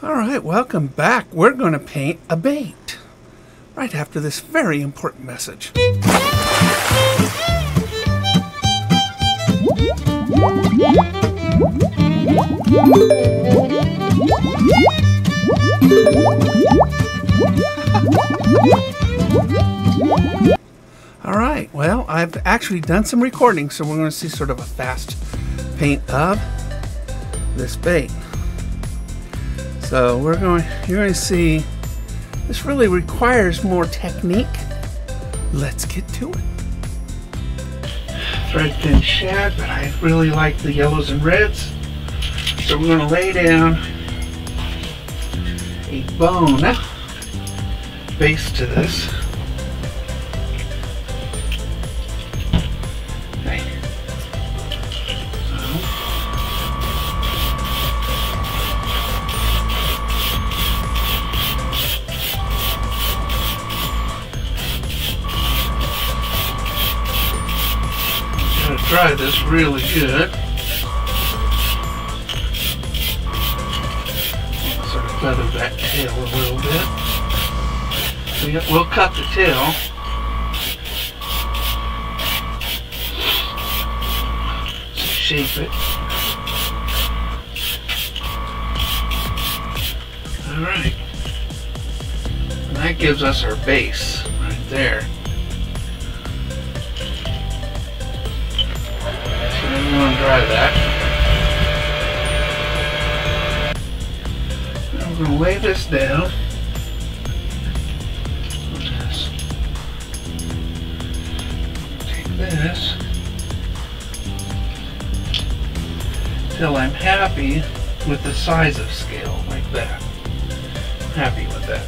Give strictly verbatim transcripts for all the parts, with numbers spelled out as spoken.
Alright, welcome back. We're going to paint a bait right after this very important message. Alright, well, I've actually done some recording, so we're going to see sort of a fast paint of this bait. So we're going, you're going to see, this really requires more technique. Let's get to it. Threadfin shad, but I really like the yellows and reds. So we're going to lay down a bone base to this. Dry this really good. Sort of feather that tail a little bit. We'll cut the tail. Shape it. Alright. And that gives us our base right there. Dry that. Now we're going to lay this down. Take this till I'm happy with the size of scale, like that. I'm happy with that.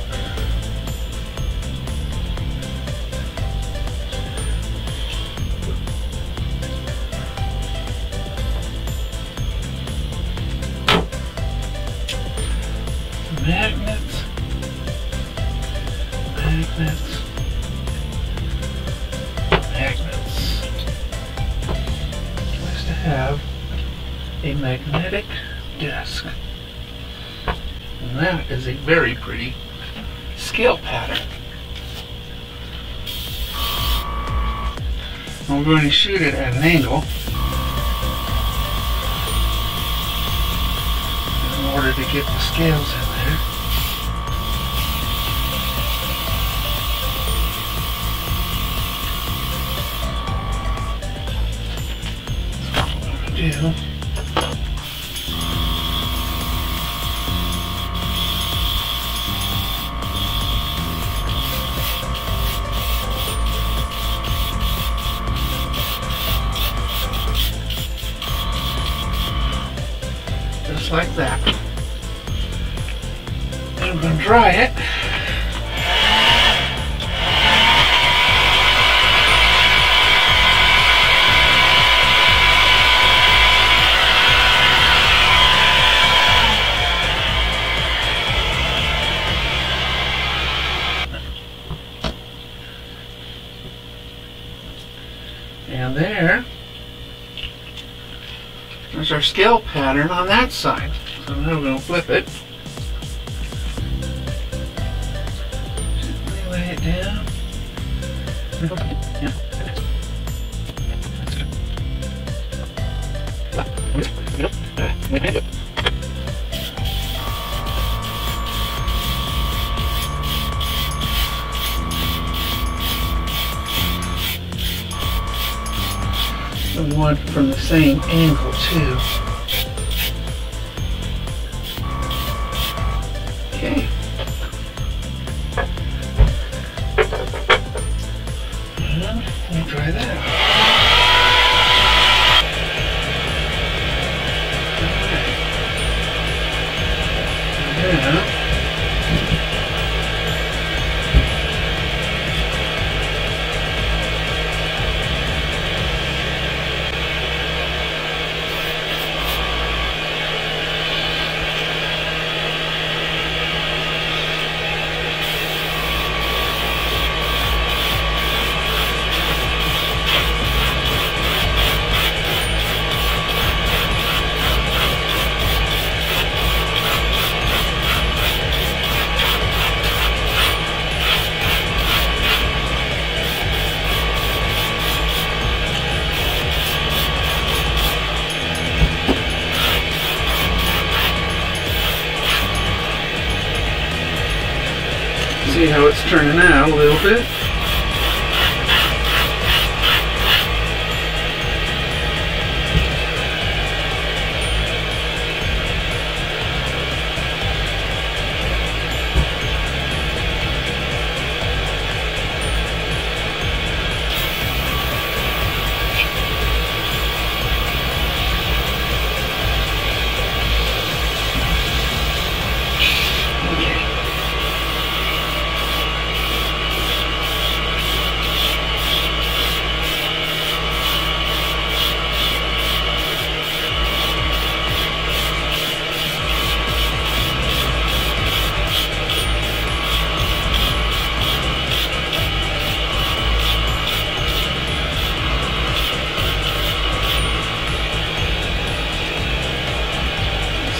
Magnets, magnets, magnets. Nice to have a magnetic disc. And that is a very pretty scale pattern. I'm going to shoot it at an angle in order to get the scales in. That's what I'm gonna do. Just like that. I'm going to dry it. And there, there's our scale pattern on that side. So now we're going to flip it. Down. The one from the same angle too. Okay. Let me try that. See how it's turning out a little bit.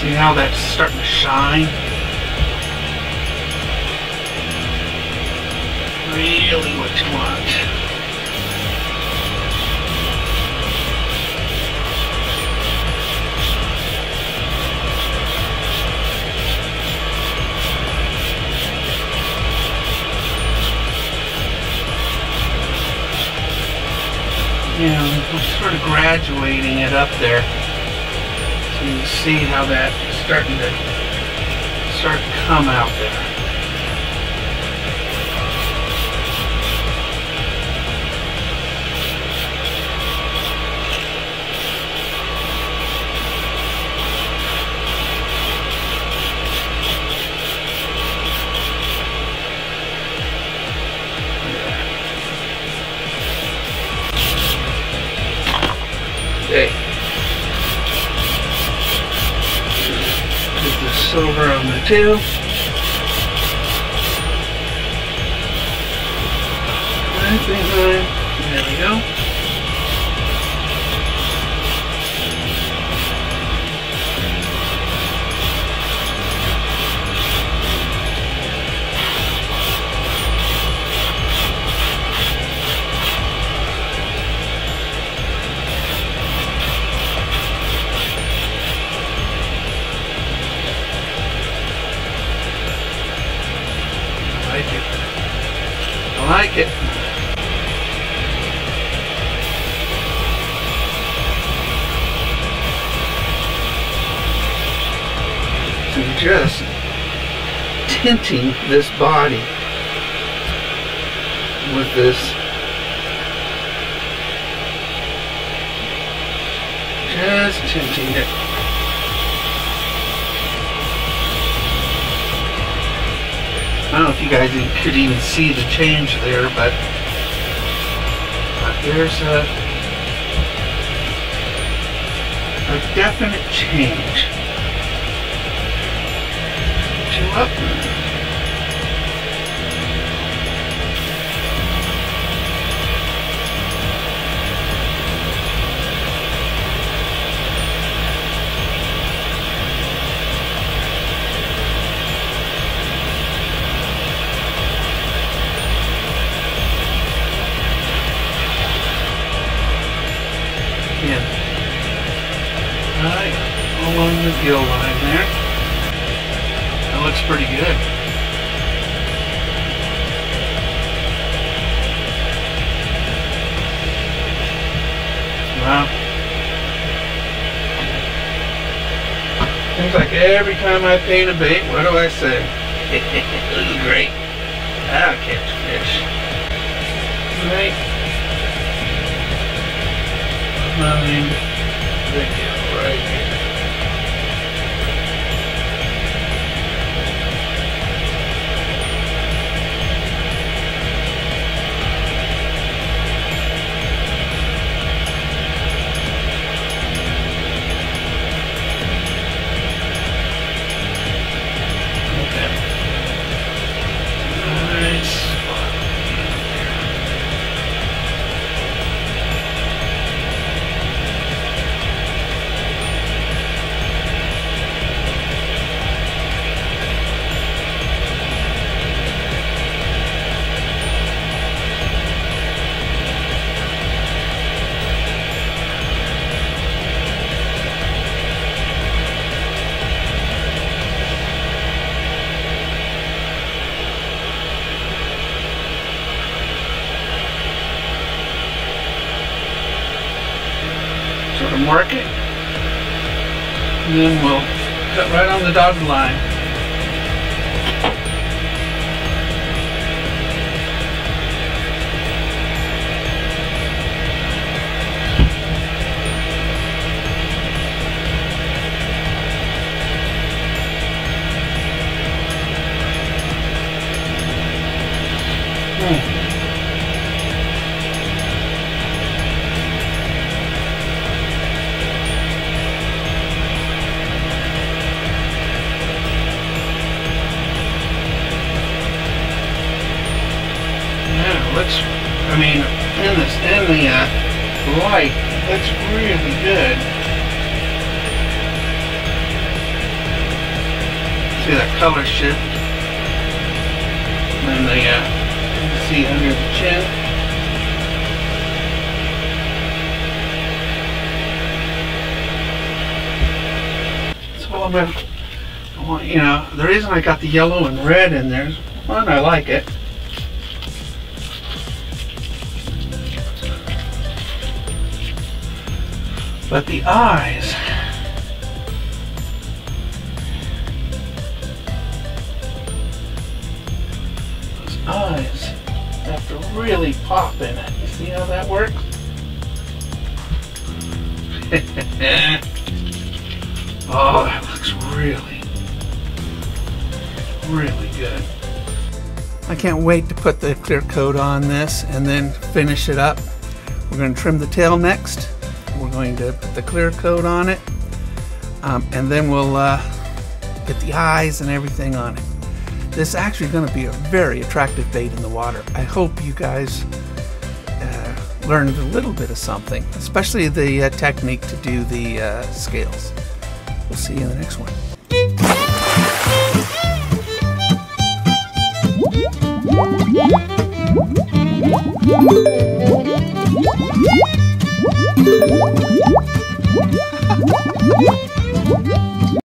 See how that's starting to shine? Really what you want. Yeah, we're sort of graduating it up there. You can see how that is starting to start to come out there. Silver on the tail. Right behind. There we go. I like it. So you're just tinting this body with this just tinting it. I don't know if you guys could even see the change there, but there's a, a definite change. Two up. Right along the gill line there. That looks pretty good. Wow. Seems like every time I paint a bait, what do I say? This is great. I'll catch fish. Right. Line the gill. Right here. mark it, and then we'll cut right on the dotted line. I mean, in this, in the uh, light, that's really good. See that color shift, and then the uh, see under the chin. It's a little bit. I want, you know, the reason I got the yellow and red in there is one, I like it. But the eyes, those eyes have to really pop in it. You see how that works? Oh, that looks really, really good. I can't wait to put the clear coat on this and then finish it up. We're going to trim the tail next. We're going to put the clear coat on it, um, and then we'll uh, get the eyes and everything on it. This is actually going to be a very attractive bait in the water. I hope you guys uh, learned a little bit of something, especially the uh, technique to do the uh, scales. We'll see you in the next one. What?